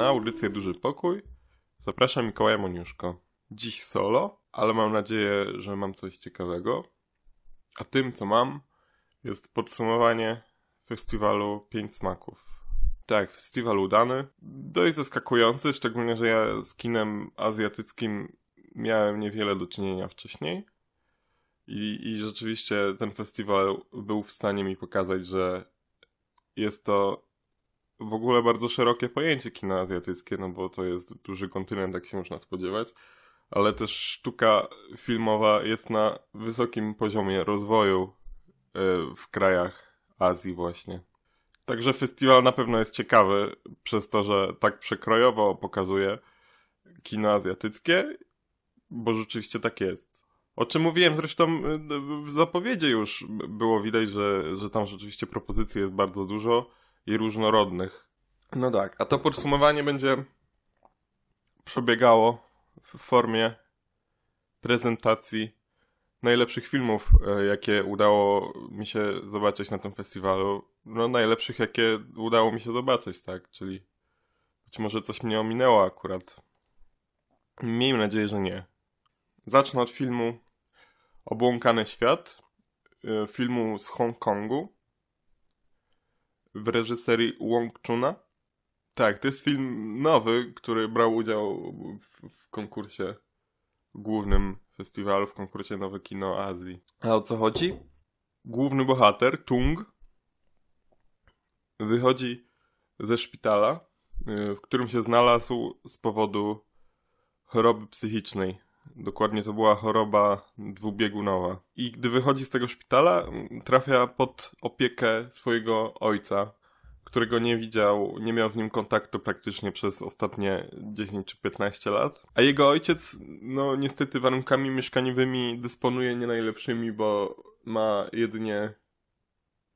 na audycję Duży Pokój zapraszam Mikołaja Moniuszko. Dziś solo, ale mam nadzieję, że mam coś ciekawego. A tym, co mam, jest podsumowanie festiwalu Pięć Smaków. Tak, festiwal udany. Dość zaskakujący, szczególnie, że ja z kinem azjatyckim miałem niewiele do czynienia wcześniej. I rzeczywiście ten festiwal był w stanie mi pokazać, że jest to w ogóle bardzo szerokie pojęcie kina azjatyckie, no bo to jest duży kontynent, jak się można spodziewać, ale też sztuka filmowa jest na wysokim poziomie rozwoju w krajach Azji właśnie. Także festiwal na pewno jest ciekawy przez to, że tak przekrojowo pokazuje kino azjatyckie, bo rzeczywiście tak jest. O czym mówiłem zresztą w zapowiedzi już było widać, że tam rzeczywiście propozycji jest bardzo dużo i różnorodnych. No tak, a to podsumowanie będzie przebiegało w formie prezentacji najlepszych filmów, jakie udało mi się zobaczyć na tym festiwalu. No najlepszych, jakie udało mi się zobaczyć, tak? Czyli być może coś mnie ominęło akurat. Miejmy nadzieję, że nie. Zacznę od filmu Obłąkany świat, filmu z Hongkongu w reżyserii Wong Chuna. Tak, to jest film nowy, który brał udział w konkursie głównym festiwalu, w konkursie Nowe Kino Azji. A o co chodzi? Główny bohater, Tung, wychodzi ze szpitala, w którym się znalazł z powodu choroby psychicznej. Dokładnie to była choroba dwubiegunowa. I gdy wychodzi z tego szpitala, trafia pod opiekę swojego ojca, którego nie widział, nie miał z nim kontaktu praktycznie przez ostatnie 10 czy 15 lat. A jego ojciec, no niestety warunkami mieszkaniowymi dysponuje nie najlepszymi, bo ma jedynie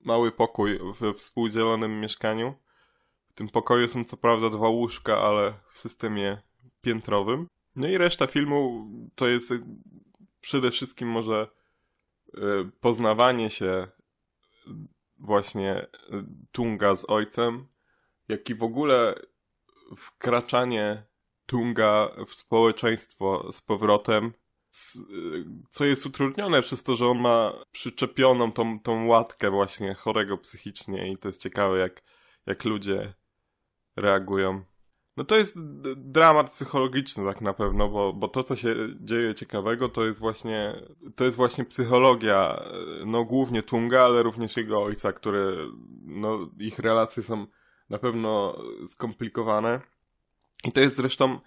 mały pokój we współdzielonym mieszkaniu. W tym pokoju są co prawda 2 łóżka, ale w systemie piętrowym. No i reszta filmu to jest przede wszystkim może poznawanie się właśnie Tunga z ojcem, jak i w ogóle wkraczanie Tunga w społeczeństwo z powrotem, co jest utrudnione przez to, że on ma przyczepioną tą łatkę właśnie chorego psychicznie i to jest ciekawe, jak ludzie reagują. No to jest dramat psychologiczny tak na pewno, bo to, co się dzieje ciekawego, to jest właśnie psychologia, no głównie Tunga, ale również jego ojca, który, no ich relacje są na pewno skomplikowane. I to jest zresztą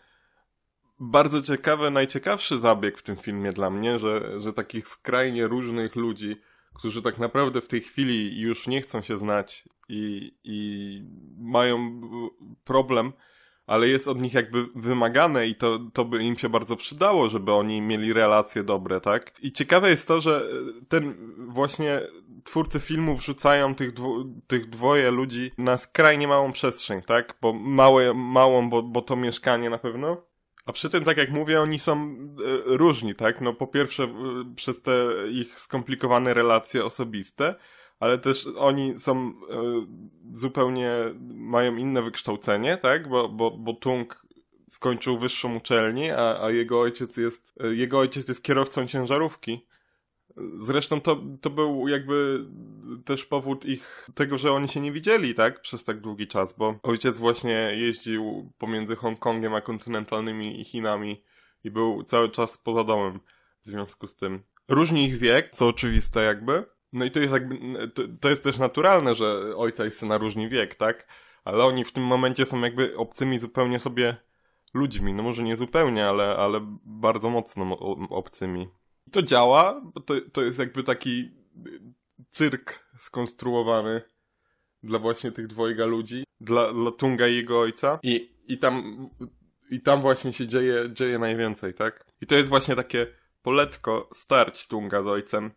bardzo ciekawy, najciekawszy zabieg w tym filmie dla mnie, że takich skrajnie różnych ludzi, którzy tak naprawdę w tej chwili już nie chcą się znać i mają problem, ale jest od nich jakby wymagane i to by im się bardzo przydało, żeby oni mieli relacje dobre, tak? I ciekawe jest to, że ten właśnie twórcy filmu wrzucają tych dwoje ludzi na skrajnie małą przestrzeń, tak? Bo małą, bo to mieszkanie na pewno. A przy tym, tak jak mówię, oni są różni, tak? No po pierwsze przez te ich skomplikowane relacje osobiste, ale też oni są zupełnie, mają inne wykształcenie, tak? Bo Tung skończył wyższą uczelnię, a jego ojciec jest kierowcą ciężarówki. Zresztą to był jakby też powód tego, że oni się nie widzieli, tak? Przez tak długi czas, bo ojciec właśnie jeździł pomiędzy Hongkongiem a kontynentalnymi Chinami i był cały czas poza domem w związku z tym. Różni ich wiek, co oczywiste jakby. No i to jest jakby, to jest też naturalne, że ojca i syna różni wiek, tak? Ale oni w tym momencie są jakby obcymi zupełnie sobie ludźmi. No może nie zupełnie, ale bardzo mocno obcymi. I to działa, bo to jest jakby taki cyrk skonstruowany dla właśnie tych dwojga ludzi, dla Tunga i jego ojca. I tam właśnie się dzieje najwięcej, tak? I to jest właśnie takie poletko starć Tunga z ojcem.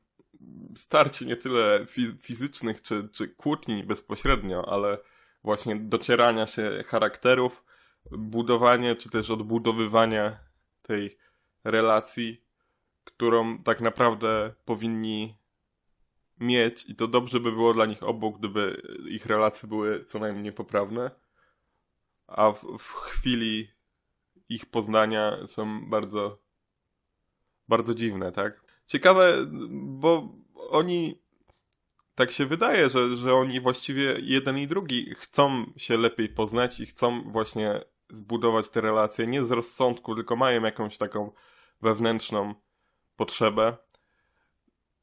Starć nie tyle fizycznych czy kłótni bezpośrednio, ale właśnie docierania się charakterów, budowanie czy też odbudowywania tej relacji, którą tak naprawdę powinni mieć i to dobrze by było dla nich obu, gdyby ich relacje były co najmniej poprawne. a w chwili ich poznania są bardzo, bardzo dziwne, tak? Ciekawe, bo oni, tak się wydaje, że oni właściwie jeden i drugi chcą się lepiej poznać i chcą właśnie zbudować te relacje nie z rozsądku, tylko mają jakąś taką wewnętrzną potrzebę.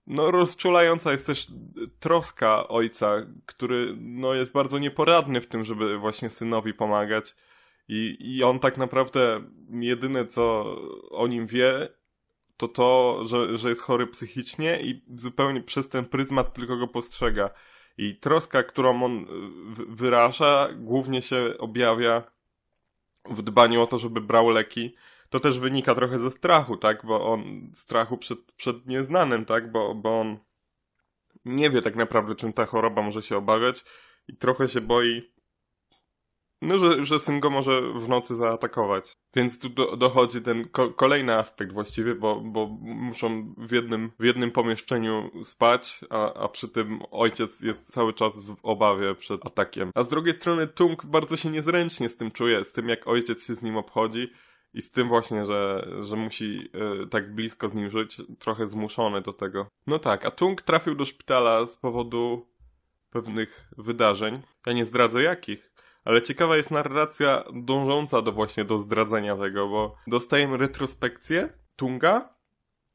No, rozczulająca jest też troska ojca, który no, jest bardzo nieporadny w tym, żeby właśnie synowi pomagać. I on tak naprawdę jedyne, co o nim wie, to to, że jest chory psychicznie i zupełnie przez ten pryzmat tylko go postrzega. I troska, którą on wyraża, głównie się objawia w dbaniu o to, żeby brał leki. To też wynika trochę ze strachu, tak? Bo on strachu przed nieznanym, tak? Bo on nie wie tak naprawdę, czym ta choroba może się obawiać i trochę się boi, no, że syn go może w nocy zaatakować. Więc tu dochodzi ten kolejny aspekt właściwie, bo muszą w jednym pomieszczeniu spać, a przy tym ojciec jest cały czas w obawie przed atakiem. A z drugiej strony Tung bardzo się niezręcznie z tym czuje, z tym jak ojciec się z nim obchodzi i z tym właśnie, że musi tak blisko z nim żyć, trochę zmuszony do tego. No tak, a Tung trafił do szpitala z powodu pewnych wydarzeń. Ja nie zdradzę jakich. Ale ciekawa jest narracja dążąca do zdradzenia tego, bo dostajemy retrospekcję Tunga,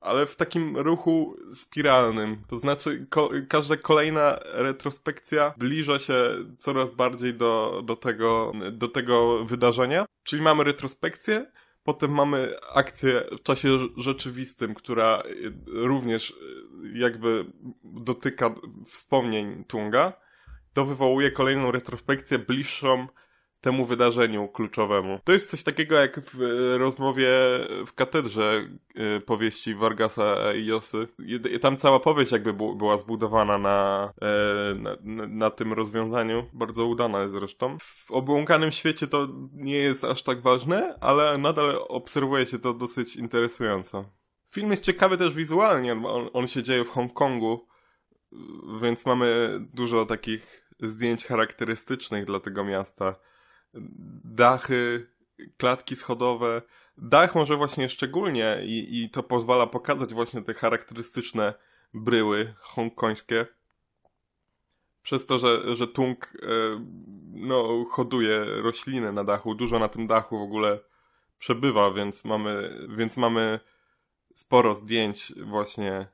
ale w takim ruchu spiralnym. To znaczy każda kolejna retrospekcja zbliża się coraz bardziej do tego wydarzenia. Czyli mamy retrospekcję, potem mamy akcję w czasie rzeczywistym, która również jakby dotyka wspomnień Tunga. To wywołuje kolejną retrospekcję bliższą temu wydarzeniu kluczowemu. To jest coś takiego jak w rozmowie w katedrze powieści Vargasa Llosy. Tam cała powieść jakby była zbudowana na tym rozwiązaniu. Bardzo udana jest zresztą. W Obłąkanym świecie to nie jest aż tak ważne, ale nadal obserwuje się to dosyć interesująco. Film jest ciekawy też wizualnie. On się dzieje w Hongkongu. Więc mamy dużo takich zdjęć charakterystycznych dla tego miasta. Dachy, klatki schodowe. Dach może właśnie szczególnie i to pozwala pokazać właśnie te charakterystyczne bryły hongkońskie. Przez to, że Tung no, hoduje rośliny na dachu. Dużo na tym dachu w ogóle przebywa, więc mamy sporo zdjęć właśnie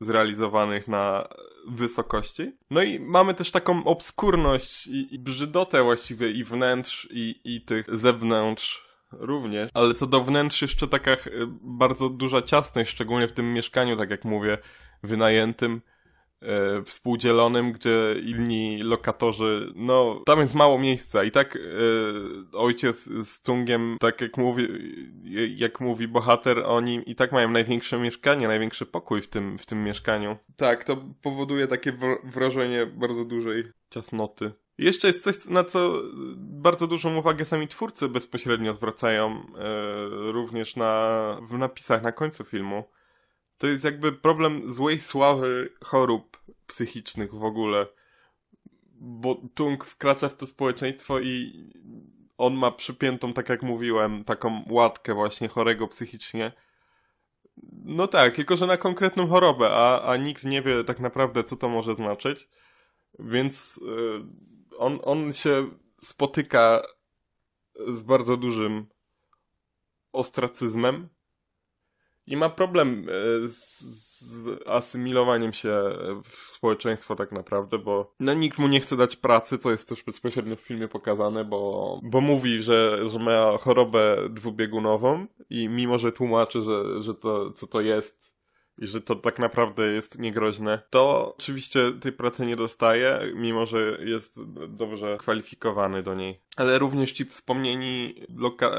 zrealizowanych na wysokości. No i mamy też taką obskurność i brzydotę właściwie i wnętrz i tych zewnątrz również. Ale co do wnętrz jeszcze taka bardzo duża ciasność, szczególnie w tym mieszkaniu, tak jak mówię, wynajętym, współdzielonym, gdzie inni lokatorzy, no tam jest mało miejsca i tak ojciec z Tungiem, tak jak mówi bohater, oni i tak mają największe mieszkanie, największy pokój w tym mieszkaniu. Tak, to powoduje takie wrażenie bardzo dużej ciasnoty. Jeszcze jest coś, na co bardzo dużą uwagę sami twórcy bezpośrednio zwracają również w napisach na końcu filmu. To jest jakby problem złej sławy chorób psychicznych w ogóle. Bo Tung wkracza w to społeczeństwo i on ma przypiętą, tak jak mówiłem, taką łatkę właśnie chorego psychicznie. No tak, tylko że na konkretną chorobę, a nikt nie wie tak naprawdę, co to może znaczyć. Więc on się spotyka z bardzo dużym ostracyzmem. I ma problem z asymilowaniem się w społeczeństwo tak naprawdę, bo no, nikt mu nie chce dać pracy, co jest też bezpośrednio w filmie pokazane, bo mówi, że ma chorobę dwubiegunową i mimo, że tłumaczy, że to co to jest i że to tak naprawdę jest niegroźne, to oczywiście tej pracy nie dostaje, mimo, że jest dobrze kwalifikowany do niej. Ale również ci wspomnieni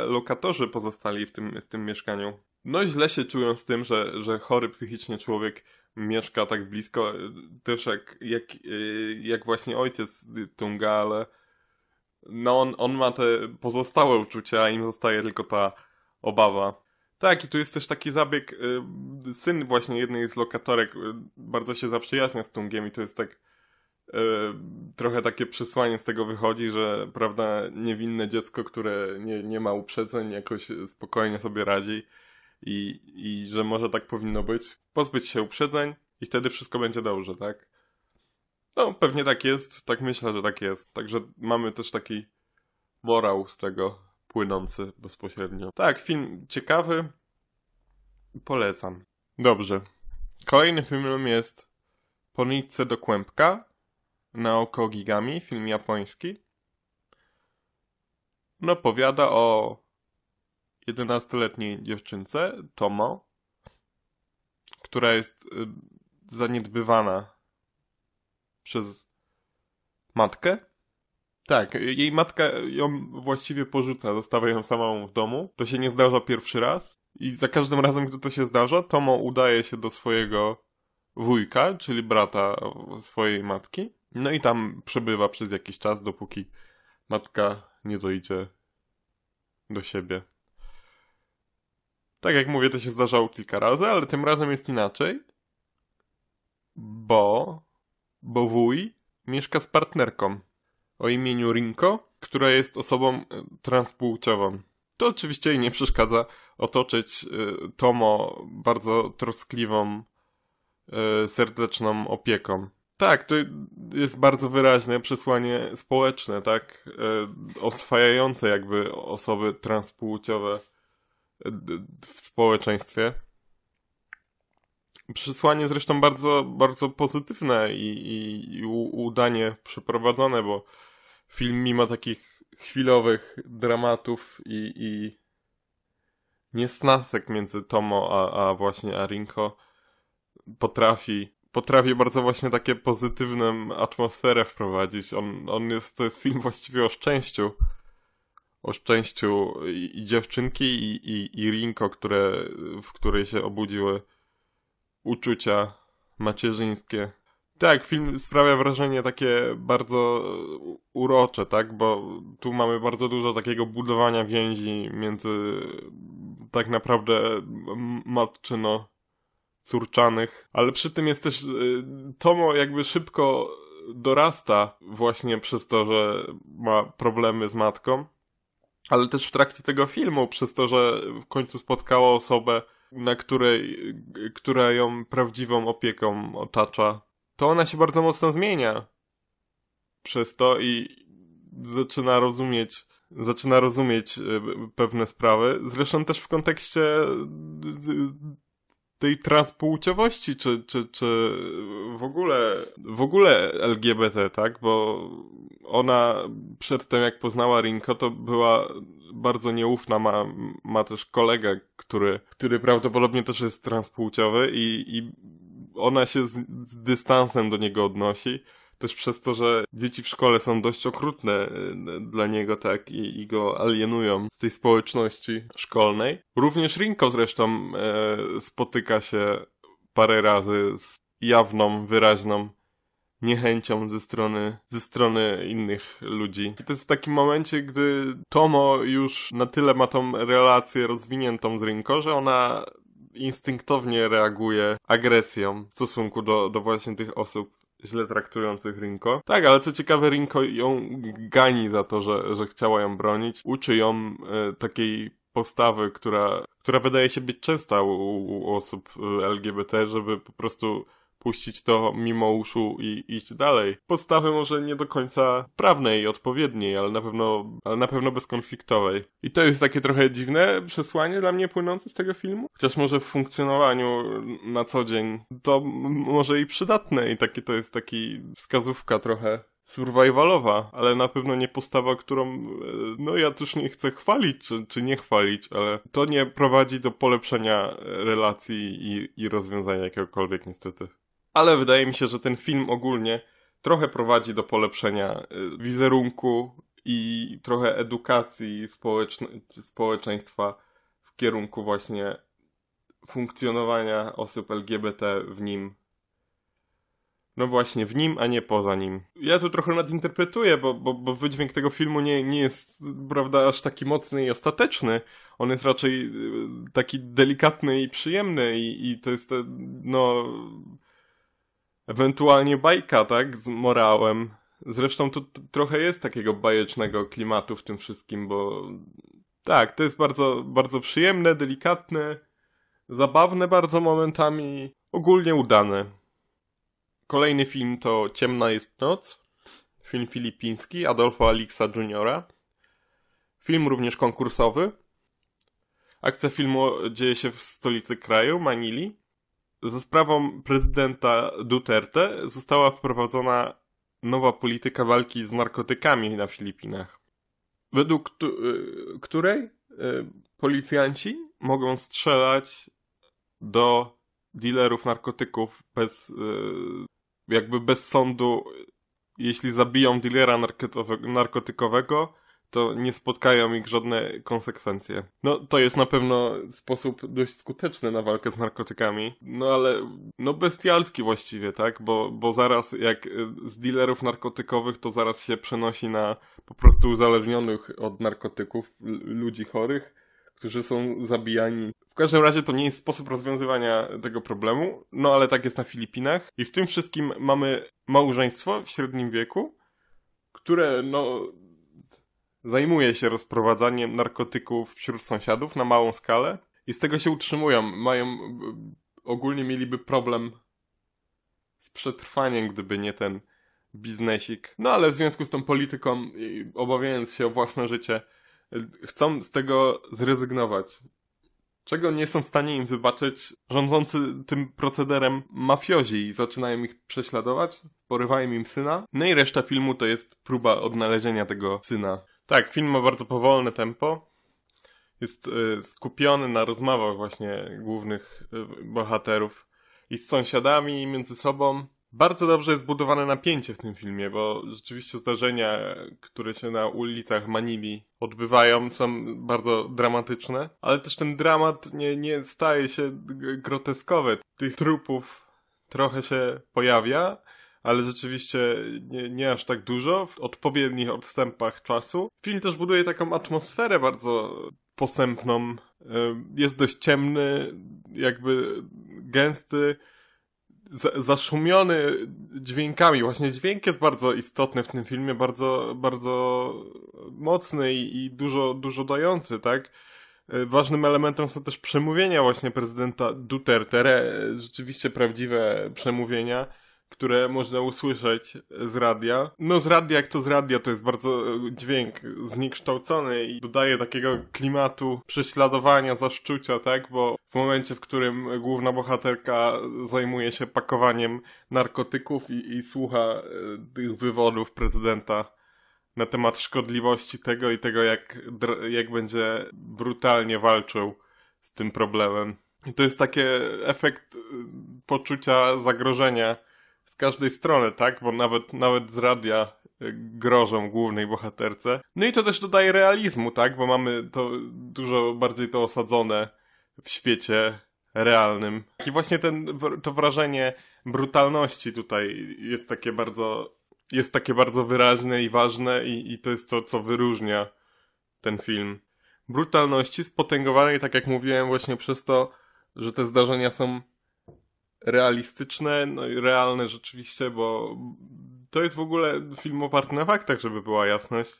lokatorzy pozostali w tym mieszkaniu. No źle się czują z tym, że chory psychicznie człowiek mieszka tak blisko, też jak właśnie ojciec Tunga, ale no on ma te pozostałe uczucia, a im zostaje tylko ta obawa. Tak, i tu jest też taki zabieg, syn właśnie jednej z lokatorek bardzo się zaprzyjaźnia z Tungiem i to jest tak trochę takie przesłanie z tego wychodzi, że prawda, niewinne dziecko, które nie ma uprzedzeń, jakoś spokojnie sobie radzi i że może tak powinno być. Pozbyć się uprzedzeń i wtedy wszystko będzie dobrze, tak? No, pewnie tak jest, tak myślę, że tak jest. Także mamy też taki morał z tego płynący bezpośrednio. Tak, film ciekawy, polecam. Dobrze. Kolejny film jest Po nitce do kłębka, Naoko Ogigami, film japoński. No, opowiada o 11-letniej dziewczynce, Tomo, która jest zaniedbywana przez matkę. Tak, jej matka ją właściwie porzuca, zostawia ją samą w domu. To się nie zdarza pierwszy raz. I za każdym razem, gdy to się zdarza, Tomo udaje się do swojego wujka, czyli brata swojej matki. No i tam przebywa przez jakiś czas, dopóki matka nie dojdzie do siebie. Tak jak mówię, to się zdarzało kilka razy, ale tym razem jest inaczej. Bo wuj mieszka z partnerką o imieniu Rinko, która jest osobą transpłciową. To oczywiście jej nie przeszkadza otoczyć Tomo bardzo troskliwą, serdeczną opieką. Tak, to jest bardzo wyraźne przesłanie społeczne, tak, oswajające jakby osoby transpłciowe w społeczeństwie. Przesłanie zresztą bardzo, bardzo pozytywne i udanie przeprowadzone, bo film mimo takich chwilowych dramatów i niesnasek między Tomo a właśnie Arinko potrafi bardzo właśnie takie pozytywną atmosferę wprowadzić. To jest film właściwie o szczęściu. O szczęściu i dziewczynki i Rinko, w której się obudziły uczucia macierzyńskie. Tak, film sprawia wrażenie takie bardzo urocze, tak? Bo tu mamy bardzo dużo takiego budowania więzi między tak naprawdę matczyno-córczanych. Ale przy tym jest też Tomo jakby szybko dorasta właśnie przez to, że ma problemy z matką. Ale też w trakcie tego filmu, przez to, że w końcu spotkała osobę, która ją prawdziwą opieką otacza, to ona się bardzo mocno zmienia przez to i zaczyna rozumieć pewne sprawy. Zresztą też w kontekście tej transpłciowości, czy w ogóle LGBT, tak? Bo ona przedtem, jak poznała Rinko, to była bardzo nieufna, ma też kolegę, który prawdopodobnie też jest transpłciowy i ona się z dystansem do niego odnosi. Też przez to, że dzieci w szkole są dość okrutne dla niego, tak, i go alienują z tej społeczności szkolnej. Również Rinko zresztą spotyka się parę razy z jawną, wyraźną niechęcią ze strony innych ludzi. I to jest w takim momencie, gdy Tomo już na tyle ma tą relację rozwiniętą z Rinko, że ona instynktownie reaguje agresją w stosunku do właśnie tych osób źle traktujących Rinko. Tak, ale co ciekawe, Rinko ją gani za to, że chciała ją bronić. Uczy ją takiej postawy, która wydaje się być częsta u osób LGBT, żeby po prostu puścić to mimo uszu i iść dalej. Postawy może nie do końca prawnej i odpowiedniej, ale na pewno bezkonfliktowej. I to jest takie trochę dziwne przesłanie dla mnie płynące z tego filmu. Chociaż może w funkcjonowaniu na co dzień to może i przydatne i taki to jest taki wskazówka trochę survivalowa, ale na pewno nie postawa, którą no ja też nie chcę chwalić czy nie chwalić, ale to nie prowadzi do polepszenia relacji i rozwiązania jakiegokolwiek niestety. Ale wydaje mi się, że ten film ogólnie trochę prowadzi do polepszenia wizerunku i trochę edukacji społeczeństwa w kierunku właśnie funkcjonowania osób LGBT w nim. No właśnie, w nim, a nie poza nim. Ja tu trochę nadinterpretuję, bo wydźwięk tego filmu nie jest, prawda, aż taki mocny i ostateczny. On jest raczej taki delikatny i przyjemny i to jest, no... Ewentualnie bajka, tak? Z morałem. Zresztą tu trochę jest takiego bajecznego klimatu w tym wszystkim, bo tak, to jest bardzo, bardzo przyjemne, delikatne, zabawne bardzo momentami, ogólnie udane. Kolejny film to Ciemna jest noc, film filipiński Adolfo Alixa Jr., film również konkursowy. Akcja filmu dzieje się w stolicy kraju, Manili. Za sprawą prezydenta Duterte została wprowadzona nowa polityka walki z narkotykami na Filipinach, według której policjanci mogą strzelać do dealerów narkotyków bez sądu. Jeśli zabiją dealera narkotykowego, to nie spotkają ich żadne konsekwencje. No, to jest na pewno sposób dość skuteczny na walkę z narkotykami. No, ale no bestialski właściwie, tak? Bo zaraz jak z dealerów narkotykowych, to zaraz się przenosi na po prostu uzależnionych od narkotyków ludzi chorych, którzy są zabijani. W każdym razie to nie jest sposób rozwiązywania tego problemu, no ale tak jest na Filipinach. I w tym wszystkim mamy małżeństwo w średnim wieku, które no... zajmuje się rozprowadzaniem narkotyków wśród sąsiadów na małą skalę i z tego się utrzymują. Ogólnie mieliby problem z przetrwaniem, gdyby nie ten biznesik. No ale w związku z tą polityką, obawiając się o własne życie, chcą z tego zrezygnować. Czego nie są w stanie im wybaczyć rządzący tym procederem mafiozi i zaczynają ich prześladować, porywają im syna. No i reszta filmu to jest próba odnalezienia tego syna. Tak, film ma bardzo powolne tempo. Jest skupiony na rozmowach właśnie głównych bohaterów i z sąsiadami, i między sobą. Bardzo dobrze jest zbudowane napięcie w tym filmie, bo rzeczywiście zdarzenia, które się na ulicach Manili odbywają, są bardzo dramatyczne. Ale też ten dramat nie staje się groteskowy. Tych trupów trochę się pojawia, ale rzeczywiście nie aż tak dużo w odpowiednich odstępach czasu. Film też buduje taką atmosferę bardzo posępną. Jest dość ciemny, jakby gęsty, zaszumiony dźwiękami. Właśnie dźwięk jest bardzo istotny w tym filmie, bardzo, bardzo mocny i dużo dający, tak? Ważnym elementem są też przemówienia właśnie prezydenta Duterte, rzeczywiście prawdziwe przemówienia, które można usłyszeć z radia. No z radia jak to z radia, to jest bardzo dźwięk zniekształcony i dodaje takiego klimatu prześladowania, zaszczucia, tak? Bo w momencie, w którym główna bohaterka zajmuje się pakowaniem narkotyków i słucha tych wywodów prezydenta na temat szkodliwości tego i tego, jak będzie brutalnie walczył z tym problemem. I to jest taki efekt poczucia zagrożenia z każdej strony, tak? Bo nawet z radia grożą głównej bohaterce. No i to też dodaje realizmu, tak? Bo mamy to dużo bardziej to osadzone w świecie realnym. I właśnie to wrażenie brutalności tutaj jest takie bardzo wyraźne i ważne i to jest to, co wyróżnia ten film. Brutalności spotęgowanej, tak jak mówiłem, właśnie przez to, że te zdarzenia są realistyczne, no i realne rzeczywiście, bo to jest w ogóle film oparty na faktach, żeby była jasność.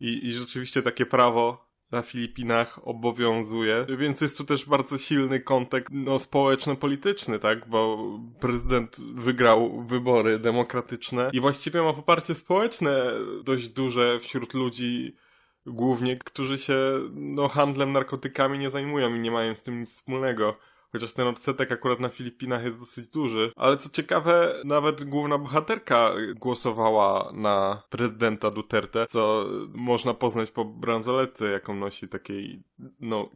I rzeczywiście takie prawo na Filipinach obowiązuje, więc jest tu też bardzo silny kontekst społeczno-polityczny, tak? Bo prezydent wygrał wybory demokratyczne i właściwie ma poparcie społeczne dość duże wśród ludzi, głównie, którzy się handlem narkotykami nie zajmują i nie mają z tym nic wspólnego. Chociaż ten odsetek akurat na Filipinach jest dosyć duży. Ale co ciekawe, nawet główna bohaterka głosowała na prezydenta Duterte, co można poznać po bransoletce, jaką nosi, takiej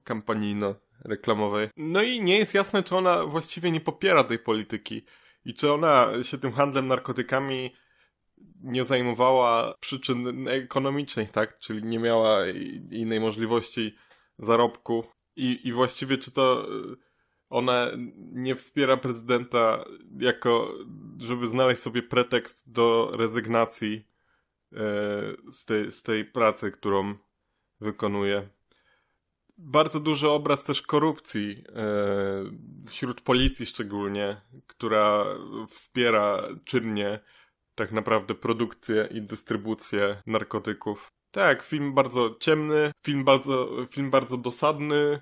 kampanijno-reklamowej. No i nie jest jasne, czy ona właściwie nie popiera tej polityki i czy ona się tym handlem narkotykami nie zajmowała przyczyn ekonomicznych, tak? Czyli nie miała innej możliwości zarobku i właściwie czy to... Ona nie wspiera prezydenta żeby znaleźć sobie pretekst do rezygnacji z tej pracy, którą wykonuje. bardzo duży obraz też korupcji wśród policji szczególnie, która wspiera czynnie tak naprawdę produkcję i dystrybucję narkotyków. Tak, film bardzo ciemny, film bardzo dosadny,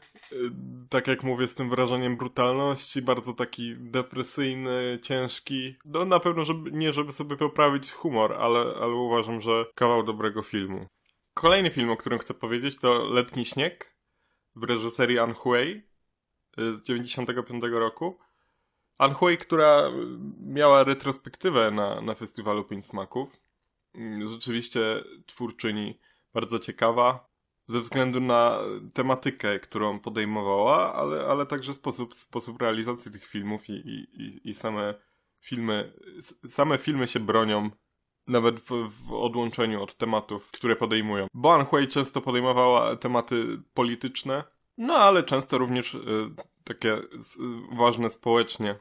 tak jak mówię, z tym wrażeniem brutalności, bardzo taki depresyjny, ciężki. No na pewno, żeby sobie poprawić humor, ale uważam, że kawał dobrego filmu. Kolejny film, o którym chcę powiedzieć, to Letni śnieg w reżyserii Ann Hui z 1995 roku. Ann Hui, która miała retrospektywę na festiwalu Pięć Smaków. Rzeczywiście twórczyni bardzo ciekawa ze względu na tematykę, którą podejmowała, ale także sposób realizacji tych filmów i same filmy się bronią nawet w odłączeniu od tematów, które podejmują. Bo Ann Hui często podejmowała tematy polityczne, no ale często również takie ważne społecznie.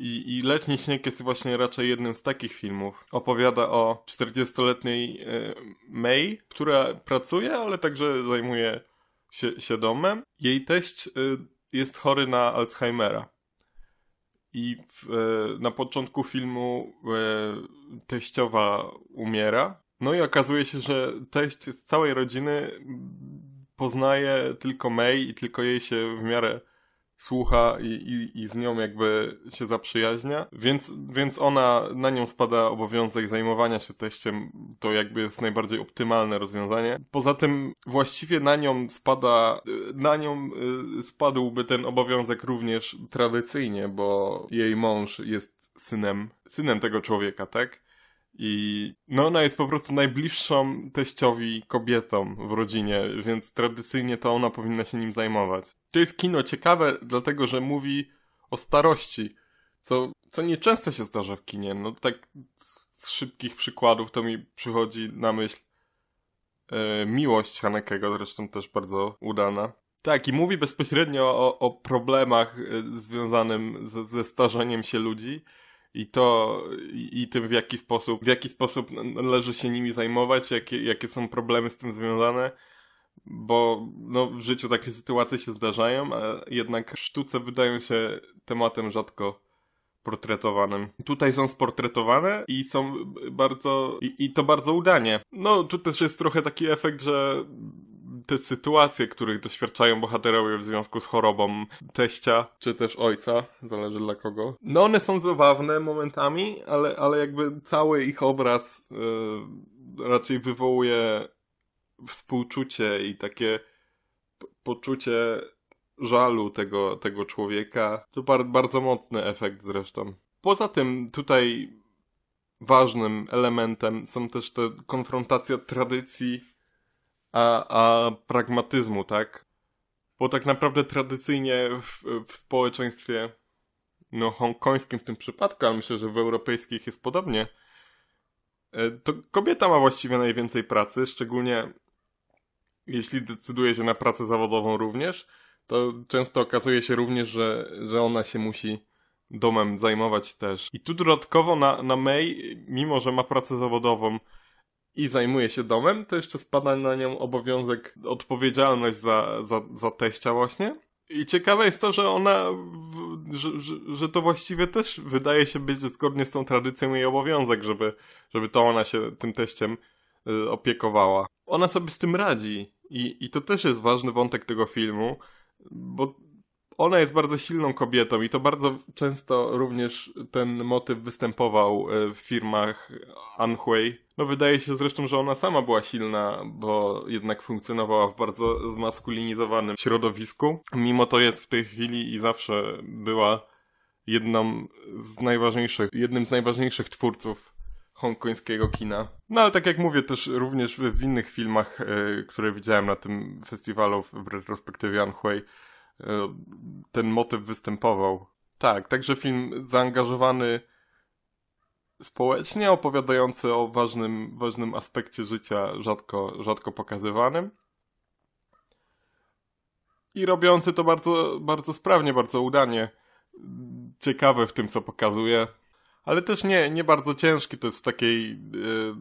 I Letni śnieg jest właśnie raczej jednym z takich filmów. Opowiada o 40-letniej May, która pracuje, ale także zajmuje się domem. Jej teść jest chory na Alzheimera. I na początku filmu teściowa umiera. No i okazuje się, że teść z całej rodziny poznaje tylko May i tylko jej się w miarę słucha i z nią jakby się zaprzyjaźnia, więc ona, na nią spada obowiązek zajmowania się teściem, to jakby jest najbardziej optymalne rozwiązanie. Poza tym właściwie na nią spadłby ten obowiązek również tradycyjnie, bo jej mąż jest synem tego człowieka, tak? I no ona jest po prostu najbliższą teściowi kobietą w rodzinie, więc tradycyjnie to ona powinna się nim zajmować. To jest kino ciekawe, dlatego że mówi o starości, co nieczęsto się zdarza w kinie. No tak z szybkich przykładów to mi przychodzi na myśl Miłość Hanekego, zresztą też bardzo udana. Tak, i mówi bezpośrednio o problemach związanym ze starzeniem się ludzi. I tym, w jaki sposób należy się nimi zajmować, jakie są problemy z tym związane, bo no, w życiu takie sytuacje się zdarzają, a jednak w sztuce wydają się tematem rzadko portretowanym. Tutaj są sportretowane i są bardzo, i to bardzo udanie. No, tu też jest trochę taki efekt, że te sytuacje, których doświadczają bohaterowie w związku z chorobą teścia, czy też ojca, zależy dla kogo. No one są zabawne momentami, ale jakby cały ich obraz raczej wywołuje współczucie i takie poczucie żalu tego człowieka. To bardzo mocny efekt zresztą. Poza tym tutaj ważnym elementem są też te konfrontacja tradycji a pragmatyzmu, tak? Bo tak naprawdę tradycyjnie w społeczeństwie no hongkońskim w tym przypadku, ale myślę, że w europejskich jest podobnie, to kobieta ma właściwie najwięcej pracy, szczególnie jeśli decyduje się na pracę zawodową również, to często okazuje się również, że ona się musi domem zajmować też. I tu dodatkowo na May, mimo że ma pracę zawodową i zajmuje się domem, to jeszcze spada na nią obowiązek, odpowiedzialność za teścia właśnie. I ciekawe jest to, że ona, że to właściwie też wydaje się być zgodnie z tą tradycją jej obowiązek, żeby to ona się tym teściem opiekowała. Ona sobie z tym radzi i to też jest ważny wątek tego filmu, bo ona jest bardzo silną kobietą i to bardzo często również ten motyw występował w filmach Ann Hui. No wydaje się zresztą, że ona sama była silna, bo jednak funkcjonowała w bardzo zmaskulinizowanym środowisku. Mimo to jest w tej chwili i zawsze była jednym z najważniejszych twórców hongkońskiego kina. No ale tak jak mówię, też również w innych filmach, które widziałem na tym festiwalu w retrospektywie Ann Hui, ten motyw występował. Tak, także film zaangażowany społecznie, opowiadający o ważnym aspekcie życia, rzadko pokazywanym. I robiący to bardzo, bardzo sprawnie, bardzo udanie. Ciekawe w tym, co pokazuje. Ale też nie bardzo ciężki. To jest w takiej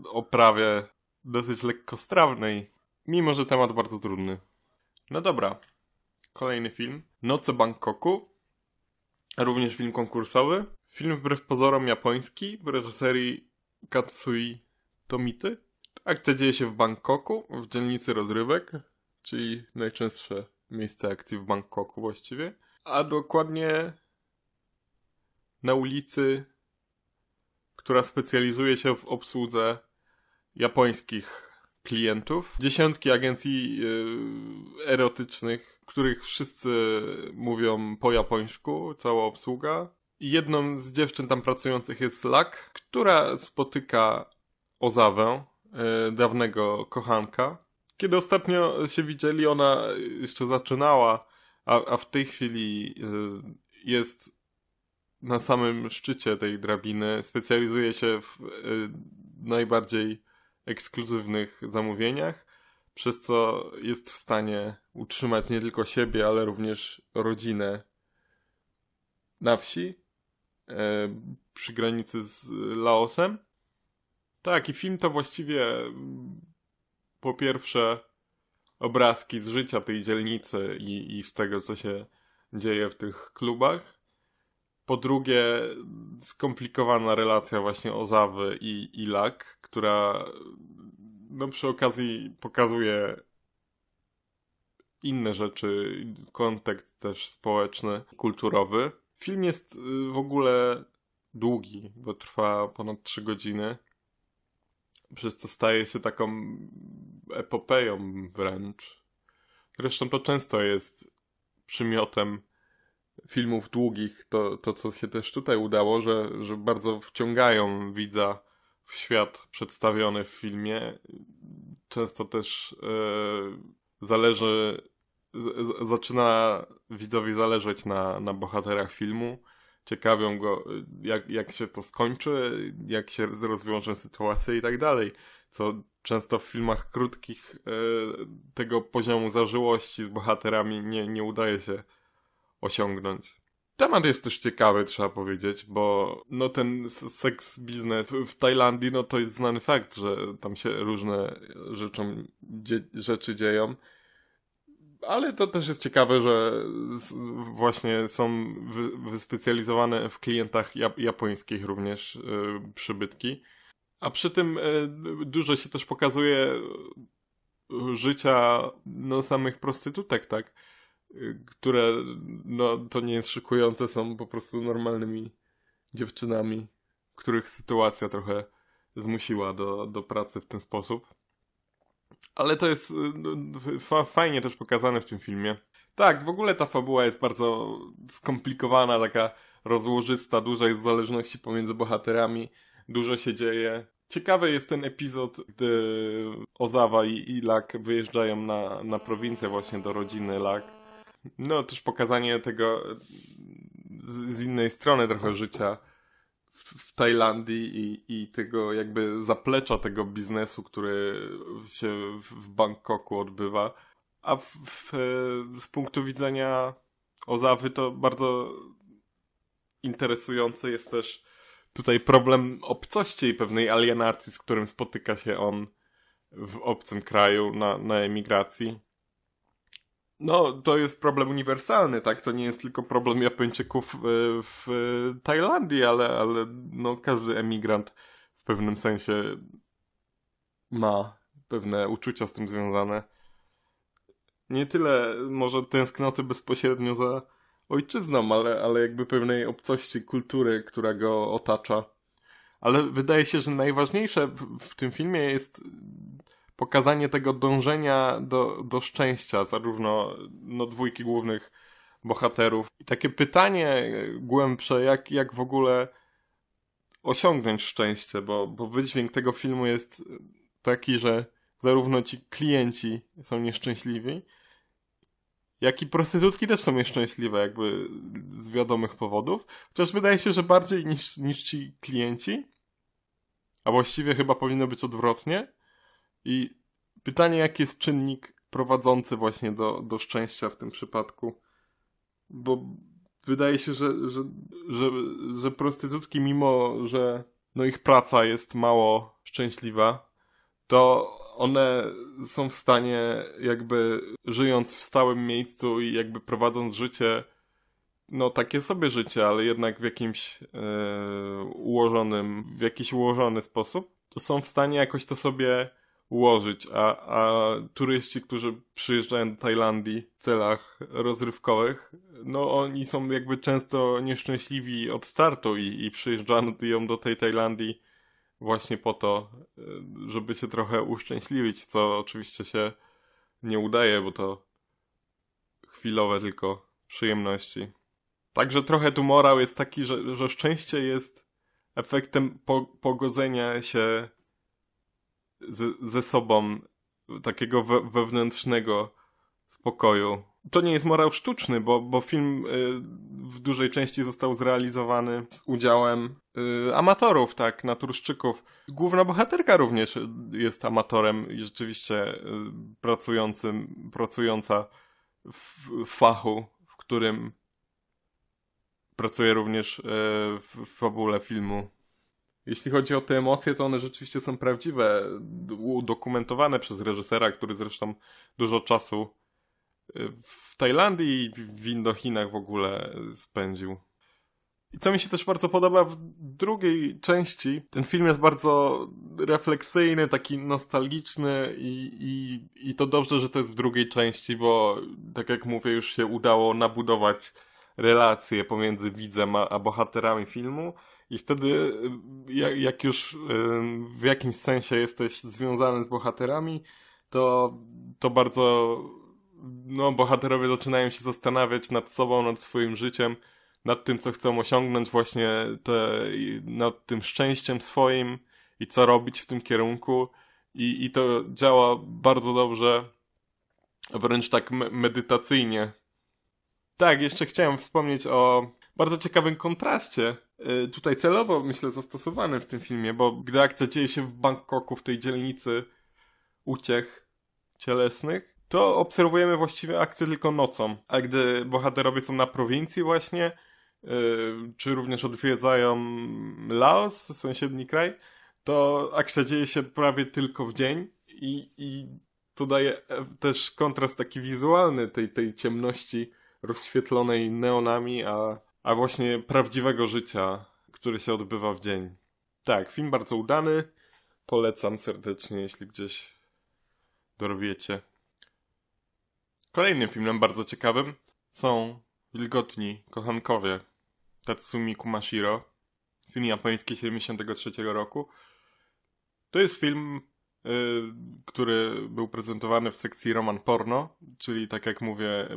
oprawie dosyć lekkostrawnej. Mimo że temat bardzo trudny. No dobra, kolejny film. Noce Bangkoku, również film konkursowy. Film wbrew pozorom japoński, w reżyserii Katsui Tomity. Akcja dzieje się w Bangkoku, w dzielnicy rozrywek, czyli najczęstsze miejsce akcji w Bangkoku właściwie. A dokładnie na ulicy, która specjalizuje się w obsłudze japońskich klientów. Dziesiątki agencji erotycznych, których wszyscy mówią po japońsku, cała obsługa. Jedną z dziewczyn tam pracujących jest Lak, która spotyka Ozawę, dawnego kochanka. Kiedy ostatnio się widzieli, ona jeszcze zaczynała, a w tej chwili jest na samym szczycie tej drabiny. Specjalizuje się w najbardziej ekskluzywnych zamówieniach, przez co jest w stanie utrzymać nie tylko siebie, ale również rodzinę na wsi przy granicy z Laosem. Tak, i film to właściwie po pierwsze obrazki z życia tej dzielnicy i z tego, co się dzieje w tych klubach. Po drugie, skomplikowana relacja właśnie Ozawy i Lak, która no, przy okazji pokazuje inne rzeczy, kontekst też społeczny, kulturowy. Film jest w ogóle długi, bo trwa ponad 3 godziny. Przez co staje się taką epopeją wręcz. Zresztą to często jest przymiotem filmów długich, to co się też tutaj udało, że bardzo wciągają widza w świat przedstawiony w filmie. Często też zaczyna widzowi zależeć na bohaterach filmu. Ciekawią go, jak się to skończy, jak się rozwiąże sytuacja i tak dalej. Co często w filmach krótkich tego poziomu zażyłości z bohaterami nie udaje się osiągnąć. Temat jest też ciekawy, trzeba powiedzieć, bo no, ten seks biznes w Tajlandii, no to jest znany fakt, że tam się różne rzeczy dzieją. Ale to też jest ciekawe, że właśnie są wyspecjalizowane w klientach japońskich również przybytki. A przy tym dużo się też pokazuje życia no, samych prostytutek, tak? Które no, to nie jest szokujące, są po prostu normalnymi dziewczynami, których sytuacja trochę zmusiła do pracy w ten sposób. Ale to jest fajnie też pokazane w tym filmie. Tak, w ogóle ta fabuła jest bardzo skomplikowana, taka rozłożysta, dużo jest zależności pomiędzy bohaterami, dużo się dzieje. Ciekawy jest ten epizod, gdy Ozawa i Lak wyjeżdżają na prowincję właśnie do rodziny Lak. No też pokazanie tego z innej strony trochę życia w Tajlandii i tego jakby zaplecza tego biznesu, który się w Bangkoku odbywa. A z punktu widzenia Ozawy to bardzo interesujący jest też tutaj problem obcości i pewnej alienacji, z którym spotyka się on w obcym kraju na emigracji. No, to jest problem uniwersalny, tak? To nie jest tylko problem Japończyków w Tajlandii, ale no, każdy emigrant w pewnym sensie ma pewne uczucia z tym związane. Nie tyle może tęsknoty bezpośrednio za ojczyzną, ale jakby pewnej obcości kultury, która go otacza. Ale wydaje się, że najważniejsze w tym filmie jest pokazanie tego dążenia do szczęścia, zarówno no, dwójki głównych bohaterów. I takie pytanie głębsze, jak w ogóle osiągnąć szczęście, bo wydźwięk tego filmu jest taki, że zarówno ci klienci są nieszczęśliwi, jak i prostytutki też są nieszczęśliwe, jakby z wiadomych powodów. Chociaż wydaje się, że bardziej niż ci klienci, a właściwie chyba powinno być odwrotnie. I pytanie, jaki jest czynnik prowadzący właśnie do szczęścia w tym przypadku. Bo wydaje się, że prostytutki, mimo że no ich praca jest mało szczęśliwa, to one są w stanie jakby żyjąc w stałym miejscu i jakby prowadząc życie, no takie sobie życie, ale jednak w jakimś ułożony sposób, to są w stanie jakoś to sobie ułożyć, a turyści, którzy przyjeżdżają do Tajlandii w celach rozrywkowych, no oni są jakby często nieszczęśliwi od startu i przyjeżdżają do tej Tajlandii właśnie po to, żeby się trochę uszczęśliwić, co oczywiście się nie udaje, bo to chwilowe tylko przyjemności. Także trochę tu morał jest taki, że szczęście jest efektem pogodzenia się ze sobą, takiego wewnętrznego spokoju. To nie jest morał sztuczny, bo film w dużej części został zrealizowany z udziałem amatorów, tak, naturszczyków. Główna bohaterka również jest amatorem i rzeczywiście pracująca w fachu, w którym pracuje również w fabule filmu. Jeśli chodzi o te emocje, to one rzeczywiście są prawdziwe, udokumentowane przez reżysera, który zresztą dużo czasu w Tajlandii i w Indochinach w ogóle spędził. I co mi się też bardzo podoba w drugiej części, ten film jest bardzo refleksyjny, taki nostalgiczny i to dobrze, że to jest w drugiej części, bo tak jak mówię, już się udało nabudować relacje pomiędzy widzem a bohaterami filmu. I wtedy, jak już w jakimś sensie jesteś związany z bohaterami, to bardzo bohaterowie zaczynają się zastanawiać nad sobą, nad swoim życiem, nad tym, co chcą osiągnąć, właśnie nad tym szczęściem swoim i co robić w tym kierunku. I to działa bardzo dobrze, wręcz tak medytacyjnie. Tak, jeszcze chciałem wspomnieć o bardzo ciekawym kontraście, tutaj celowo myślę zastosowanym w tym filmie, bo gdy akcja dzieje się w Bangkoku, w tej dzielnicy uciech cielesnych, to obserwujemy właściwie akcję tylko nocą, a gdy bohaterowie są na prowincji właśnie, czy również odwiedzają Laos, sąsiedni kraj, to akcja dzieje się prawie tylko w dzień i to daje też kontrast taki wizualny tej ciemności rozświetlonej neonami, a właśnie prawdziwego życia, które się odbywa w dzień. Tak, film bardzo udany. Polecam serdecznie, jeśli gdzieś dorwiecie. Kolejnym filmem bardzo ciekawym są Wilgotni kochankowie Tatsumi Kumashiro. Film japoński 1973 roku. To jest film, który był prezentowany w sekcji Roman Porno, czyli tak jak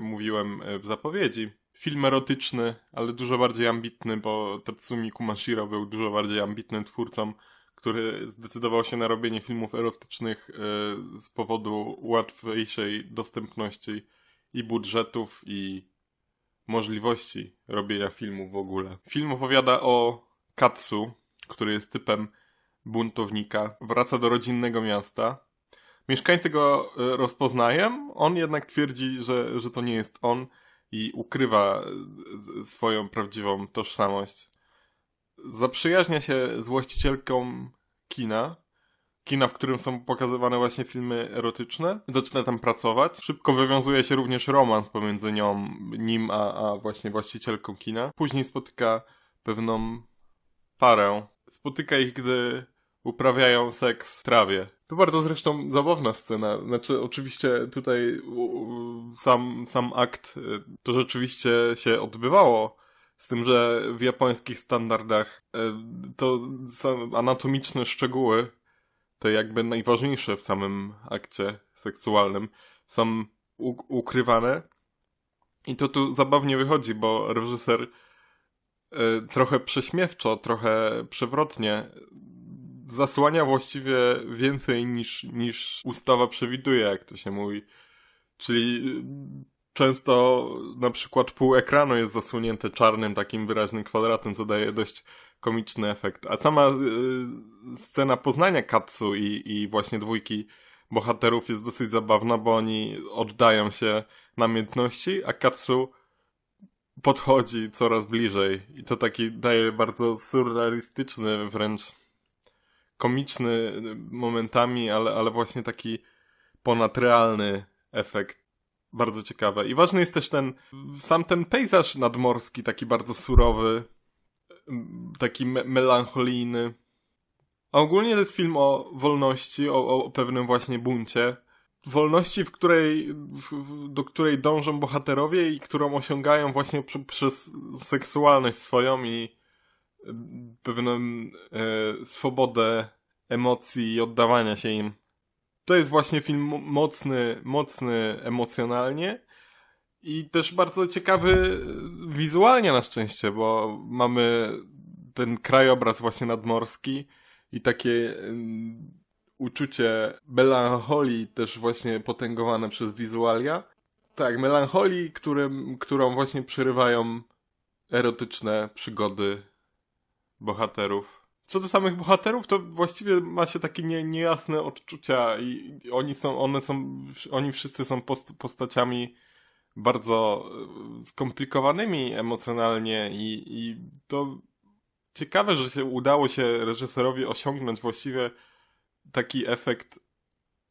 mówiłem w zapowiedzi. Film erotyczny, ale dużo bardziej ambitny, bo Tatsumi Kumashiro był dużo bardziej ambitnym twórcą, który zdecydował się na robienie filmów erotycznych z powodu łatwiejszej dostępności i budżetów i możliwości robienia filmów w ogóle. Film opowiada o Katsu, który jest typem buntownika, wraca do rodzinnego miasta. Mieszkańcy go rozpoznają, on jednak twierdzi, że to nie jest on i ukrywa swoją prawdziwą tożsamość. Zaprzyjaźnia się z właścicielką kina, w którym są pokazywane właśnie filmy erotyczne. Zaczyna tam pracować. Szybko wywiązuje się również romans pomiędzy nim a właśnie właścicielką kina. Później spotyka pewną parę. Spotyka ich, gdy uprawiają seks w trawie. To bardzo zresztą zabawna scena. Znaczy oczywiście tutaj sam akt to rzeczywiście się odbywało. Z tym, że w japońskich standardach to są anatomiczne szczegóły, te jakby najważniejsze w samym akcie seksualnym, są ukrywane. I to tu zabawnie wychodzi, bo reżyser trochę prześmiewczo, trochę przewrotnie zasłania właściwie więcej niż ustawa przewiduje, jak to się mówi. Czyli często na przykład pół ekranu jest zasłonięte czarnym takim wyraźnym kwadratem, co daje dość komiczny efekt. A sama scena poznania Katsu i właśnie dwójki bohaterów jest dosyć zabawna, bo oni oddają się namiętności, a Katsu podchodzi coraz bliżej. I to taki daje bardzo surrealistyczny wręcz komiczny momentami, ale właśnie taki ponadrealny efekt. Bardzo ciekawe. I ważny jest też sam ten pejzaż nadmorski, taki bardzo surowy, taki melancholijny. A ogólnie to jest film o wolności, o pewnym właśnie buncie. Wolności, do której dążą bohaterowie i którą osiągają właśnie przez seksualność swoją i pewną swobodę emocji i oddawania się im. To jest właśnie film mocny emocjonalnie i też bardzo ciekawy wizualnie na szczęście, bo mamy ten krajobraz właśnie nadmorski i takie uczucie melancholii też właśnie potęgowane przez wizualia. Tak, melancholii, którą właśnie przerywają erotyczne przygody bohaterów. Co do samych bohaterów, to właściwie ma się takie niejasne odczucia i oni wszyscy są postaciami bardzo skomplikowanymi emocjonalnie i to ciekawe, że udało się reżyserowi osiągnąć właściwie taki efekt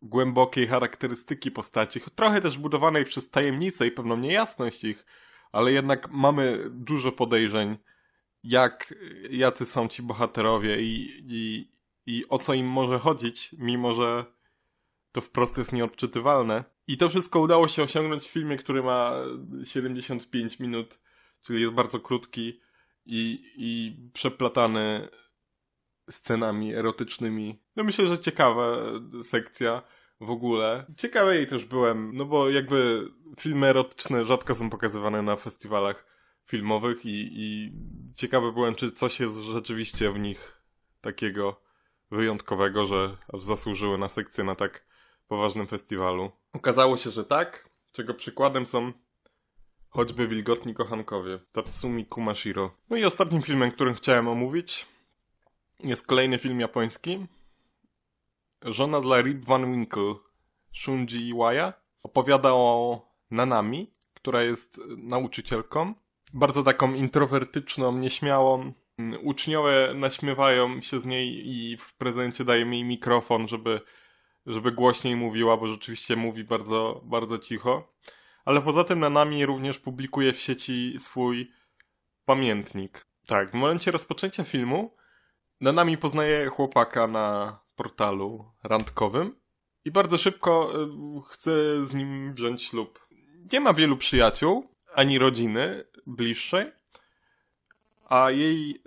głębokiej charakterystyki postaci, trochę też budowanej przez tajemnicę i pewną niejasność ich, ale jednak mamy dużo podejrzeń, jacy są ci bohaterowie i o co im może chodzić, mimo że to wprost jest nieodczytywalne. I to wszystko udało się osiągnąć w filmie, który ma 75 minut, czyli jest bardzo krótki i przeplatany scenami erotycznymi. No myślę, że ciekawa sekcja w ogóle. Ciekawy jej też byłem, no bo jakby filmy erotyczne rzadko są pokazywane na festiwalach filmowych i ciekawy byłem, czy coś jest rzeczywiście w nich takiego wyjątkowego, że aż zasłużyły na sekcję na tak poważnym festiwalu. Okazało się, że tak, czego przykładem są choćby Wilgotni kochankowie, Tatsumi Kumashiro. No i ostatnim filmem, którym chciałem omówić, jest kolejny film japoński, Żona dla Rip van Winkle, Shunji Iwai'a. Opowiada o Nanami, która jest nauczycielką, bardzo taką introwertyczną, nieśmiałą. Uczniowie naśmiewają się z niej i w prezencie daje jej mikrofon, żeby głośniej mówiła, bo rzeczywiście mówi bardzo, bardzo cicho. Ale poza tym Nanami również publikuje w sieci swój pamiętnik. Tak, w momencie rozpoczęcia filmu Nanami poznaje chłopaka na portalu randkowym i bardzo szybko chce z nim wziąć ślub. Nie ma wielu przyjaciół, ani rodziny bliższej, a jej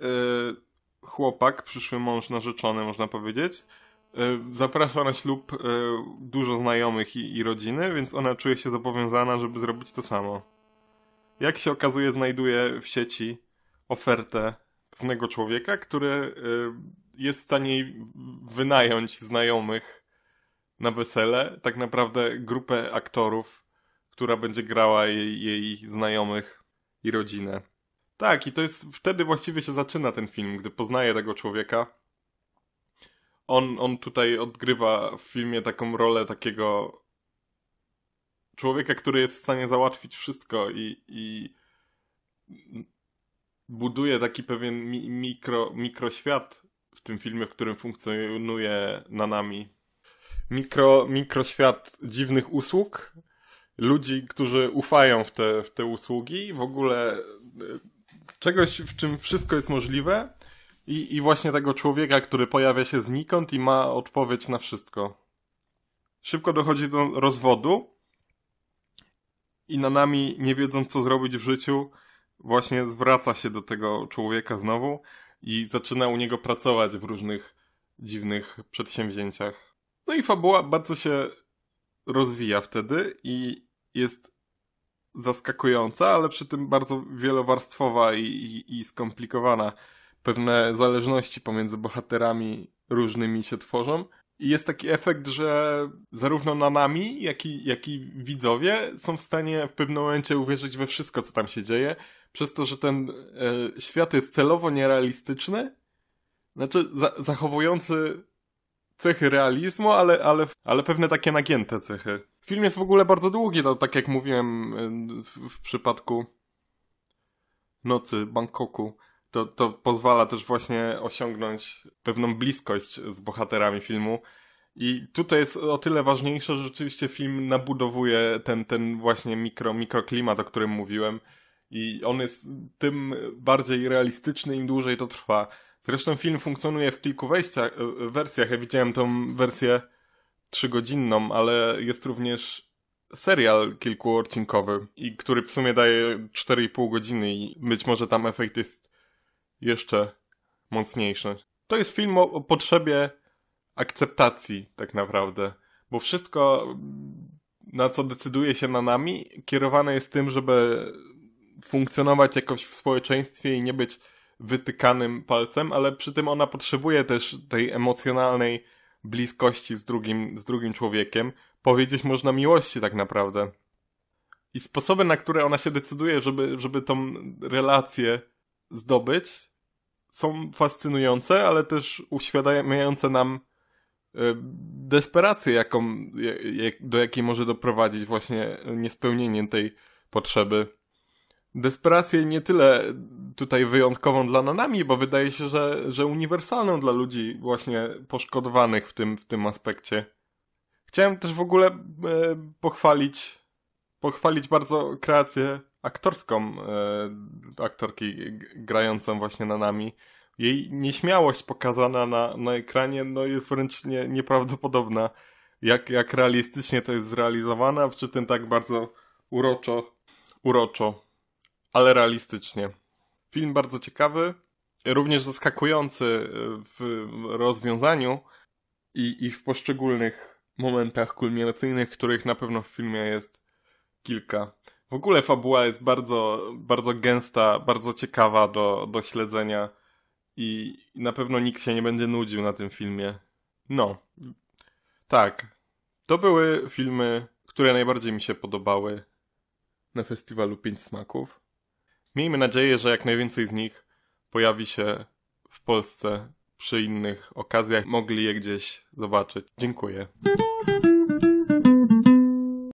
chłopak, przyszły mąż narzeczony, można powiedzieć, zaprasza na ślub dużo znajomych i rodziny, więc ona czuje się zobowiązana, żeby zrobić to samo. Jak się okazuje, znajduje w sieci ofertę pewnego człowieka, który jest w stanie wynająć znajomych na wesele, tak naprawdę grupę aktorów, która będzie grała jej znajomych i rodzinę. Tak, i to jest wtedy właściwie się zaczyna ten film, gdy poznaje tego człowieka. On tutaj odgrywa w filmie taką rolę takiego człowieka, który jest w stanie załatwić wszystko i buduje taki pewien mikroświat w tym filmie, w którym funkcjonuje Nanami. Mikroświat dziwnych usług, ludzi, którzy ufają w te usługi, w ogóle czegoś, w czym wszystko jest możliwe i właśnie tego człowieka, który pojawia się znikąd i ma odpowiedź na wszystko. Szybko dochodzi do rozwodu i Nanami, nie wiedząc co zrobić w życiu, właśnie zwraca się do tego człowieka znowu i zaczyna u niego pracować w różnych dziwnych przedsięwzięciach. No i fabuła bardzo się rozwija wtedy i jest zaskakująca, ale przy tym bardzo wielowarstwowa i skomplikowana. Pewne zależności pomiędzy bohaterami różnymi się tworzą. I jest taki efekt, że zarówno Nanami, jak i widzowie są w stanie w pewnym momencie uwierzyć we wszystko, co tam się dzieje, przez to, że ten świat jest celowo nierealistyczny, znaczy zachowujący cechy realizmu, ale pewne takie nagięte cechy. Film jest w ogóle bardzo długi, to tak jak mówiłem w przypadku Nocy Bangkoku. to pozwala też właśnie osiągnąć pewną bliskość z bohaterami filmu. I tutaj jest o tyle ważniejsze, że rzeczywiście film nabudowuje ten właśnie mikroklimat, o którym mówiłem. I on jest tym bardziej realistyczny, im dłużej to trwa. Zresztą film funkcjonuje w kilku wersjach. Ja widziałem tą wersję 3-godzinną, ale jest również serial kilkuodcinkowy, i który w sumie daje 4,5 godziny i być może tam efekt jest jeszcze mocniejszy. To jest film o potrzebie akceptacji tak naprawdę, bo wszystko, na co decyduje się na nami, kierowane jest tym, żeby funkcjonować jakoś w społeczeństwie i nie być wytykanym palcem, ale przy tym ona potrzebuje też tej emocjonalnej bliskości z drugim człowiekiem. Powiedzieć można miłości tak naprawdę. I sposoby, na które ona się decyduje, żeby tą relację zdobyć, są fascynujące, ale też uświadamiające nam desperację, do jakiej może doprowadzić właśnie niespełnienie tej potrzeby. Desperację nie tyle tutaj wyjątkową dla Nanami, bo wydaje się, że uniwersalną dla ludzi właśnie poszkodowanych w tym aspekcie. Chciałem też w ogóle pochwalić bardzo kreację aktorską aktorki grającą właśnie Nanami. Jej nieśmiałość pokazana na ekranie jest wręcz nieprawdopodobna. Jak realistycznie to jest zrealizowana, przy tym tak bardzo uroczo, ale realistycznie. Film bardzo ciekawy, również zaskakujący w rozwiązaniu i w poszczególnych momentach kulminacyjnych, których na pewno w filmie jest kilka. W ogóle fabuła jest bardzo, bardzo gęsta, bardzo ciekawa do śledzenia i na pewno nikt się nie będzie nudził na tym filmie. No, tak. To były filmy, które najbardziej mi się podobały na festiwalu 5 Smaków. Miejmy nadzieję, że jak najwięcej z nich pojawi się w Polsce przy innych okazjach. Mogli je gdzieś zobaczyć. Dziękuję.